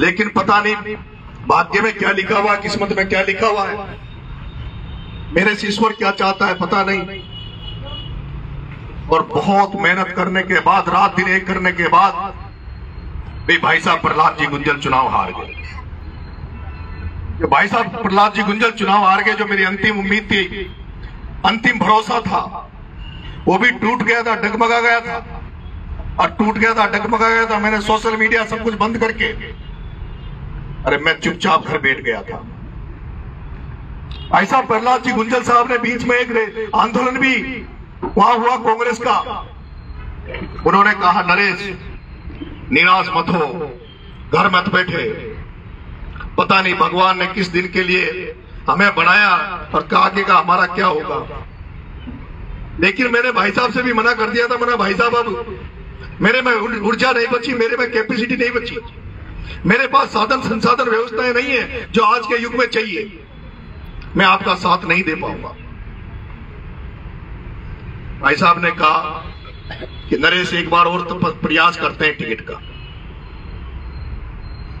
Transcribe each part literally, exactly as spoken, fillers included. लेकिन पता नहीं भाग्य में क्या लिखा हुआ, किस्मत में क्या लिखा हुआ है, मेरे से ईश्वर क्या चाहता है पता नहीं। और बहुत मेहनत करने के बाद, रात दिन एक करने के बाद भी भाई साहब प्रहलाद जी गुंजल चुनाव हार गए। भाई साहब प्रहलाद जी गुंजल चुनाव हार गए, जो मेरी अंतिम उम्मीद थी, अंतिम भरोसा था, वो भी टूट गया था, डगमगा गया था। और टूट गया था, डगमगा गया था, मैंने सोशल मीडिया सब कुछ बंद करके, अरे मैं चुपचाप घर बैठ गया था। भाई साहब प्रहलाद जी गुंजल साहब ने बीच में एक आंदोलन भी वहां हुआ कांग्रेस का, उन्होंने कहा नरेश निराश मत हो, घर मत बैठे, पता नहीं भगवान ने किस दिन के लिए हमें बनाया और कहा कि का हमारा क्या होगा। लेकिन मैंने भाई साहब से भी मना कर दिया था, मना भाई साहब अब मेरे में ऊर्जा नहीं बची, मेरे में कैपेसिटी नहीं बची, मेरे पास साधन संसाधन व्यवस्थाएं नहीं है जो आज के युग में चाहिए, मैं आपका साथ नहीं दे पाऊंगा। भाई साहब ने कहा कि नरेश एक बार और तो प्रयास करते हैं टिकट का।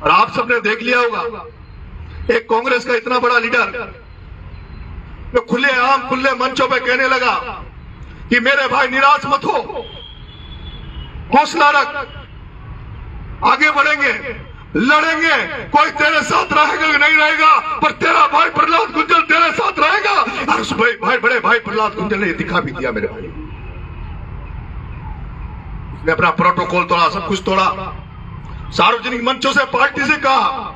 और आप सबने देख लिया होगा, एक कांग्रेस का इतना बड़ा लीडर जो खुले आम खुले मंचों पे कहने लगा कि मेरे भाई निराश मत हो, हौसला रख, आगे बढ़ेंगे, लड़ेंगे, कोई तेरे साथ रहेगा कि नहीं रहेगा, पर तेरा भाई प्रहलाद गुंजल तेरे साथ रहेगा। और उस भाई, भाई बड़े भाई प्रहलाद गुंजल ने दिखा भी दिया मेरे भाई, उसने अपना प्रोटोकॉल तोड़ा, सब कुछ तोड़ा, सार्वजनिक मंचों से पार्टी से कहा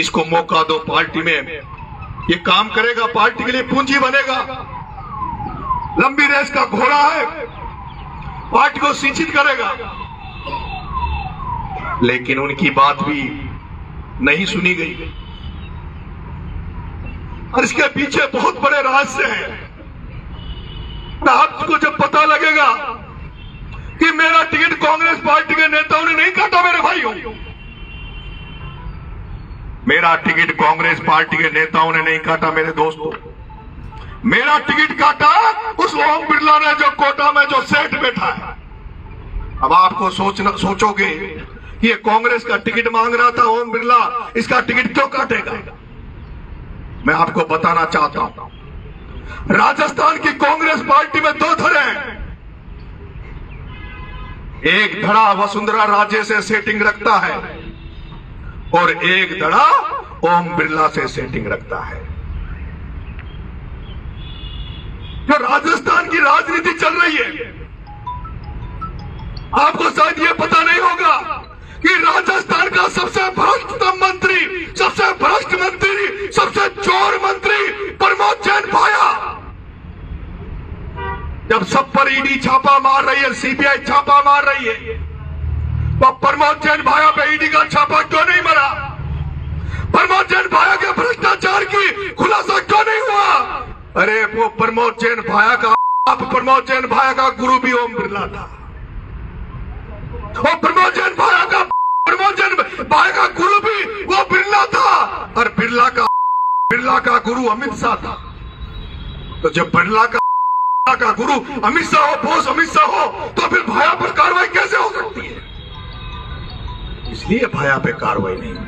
इसको मौका दो, पार्टी में ये काम करेगा, पार्टी के लिए पूंजी बनेगा, लंबी रेस का घोड़ा है, पार्टी को सिंचित करेगा। लेकिन उनकी बात भी नहीं सुनी गई, और इसके पीछे बहुत बड़े रहस्य हैं। आपको जब पता लगेगा कि मेरा टिकट कांग्रेस पार्टी के नेताओं ने नहीं काटा, मेरे भाइयों मेरा टिकट कांग्रेस पार्टी के नेताओं ने नहीं काटा, मेरे दोस्तों मेरा टिकट काटा उस ओम बिरला ने जो कोटा में जो सेठ बैठा है। अब आपको सोचना सोचोगे ये कांग्रेस का टिकट मांग रहा था ओम बिरला, इसका टिकट क्यों काटेगा? मैं आपको बताना चाहता हूं, राजस्थान की कांग्रेस पार्टी में दो धड़े हैं, एक धड़ा वसुंधरा राजे से सेटिंग रखता है और एक धड़ा ओम बिरला से सेटिंग रखता है। जो राजस्थान की राजनीति चल रही है, आपको शायद यह पता नहीं होगा कि राजस्थान का सबसे भ्रष्ट मंत्री, सबसे भ्रष्ट मंत्री, सबसे चोर मंत्री प्रमोद जैन पाया। जब सब पर ईडी छापा मार रही है, सीबीआई छापा मार रही है, तो प्रमोद जैन भाया पे ईडी का छापा क्यों नहीं मरा? प्रमोद जैन भाया के भ्रष्टाचार की खुलासा क्यों नहीं हुआ? अरे वो प्रमोद जैन भाया का आप प्रमोद जैन भाया का गुरु भी ओम बिरला था, और प्रमोद जैन भाया का प्रमोद जैन भाया का गुरु भी वो बिरला था, और बिरला का बिरला का गुरु अमित शाह था। तो जब बिरला का बिरला का गुरु अमित शाह हो, बॉस अमित शाह हो, तो फिर भाया पर कार्रवाई कैसे हो सकती है? इसलिए भाया पे कार्रवाई नहीं है।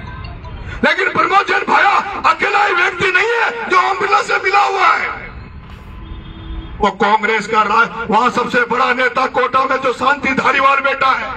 लेकिन प्रमोद जैन भाया अकेला ही व्यक्ति नहीं है जो ओम बिरला से मिला हुआ है। वो कांग्रेस का राज, वहां सबसे बड़ा नेता कोटा में जो शांति धारीवाल बैठा है,